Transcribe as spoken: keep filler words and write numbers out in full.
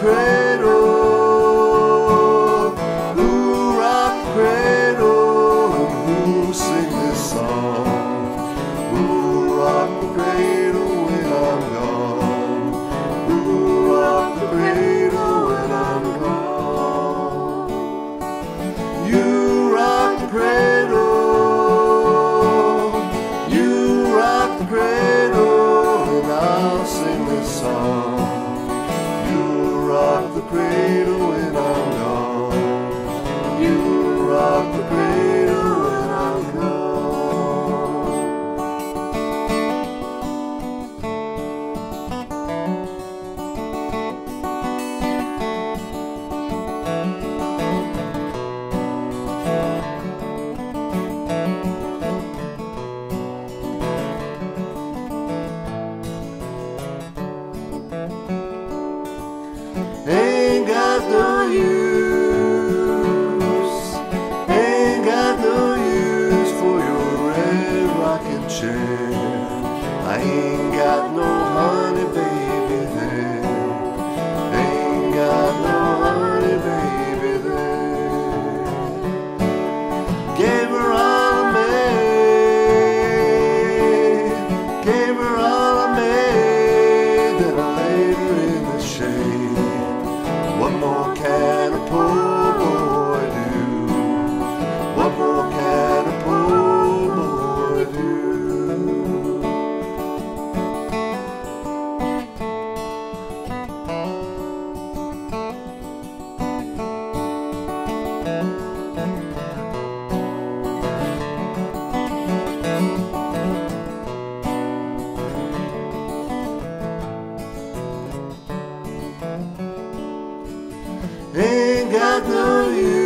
cradle, blue rock cradle, who sing this song? Blue rock cradle when I'm gone, blue rock cradle when I'm gone. You rock cradle, you rock cradle, and I'll sing this song. The cradle when I'm gone, you rock the cradle when I'm gone. Ain't got no use, ain't got no use for your red rocking chair. I ain't got no honey baby there, ain't got no honey baby there. Gave her all of me, gave her all of me, then I laid her in the shade. What more can a poor boy do? What more can a poor boy do? Ain't got no use.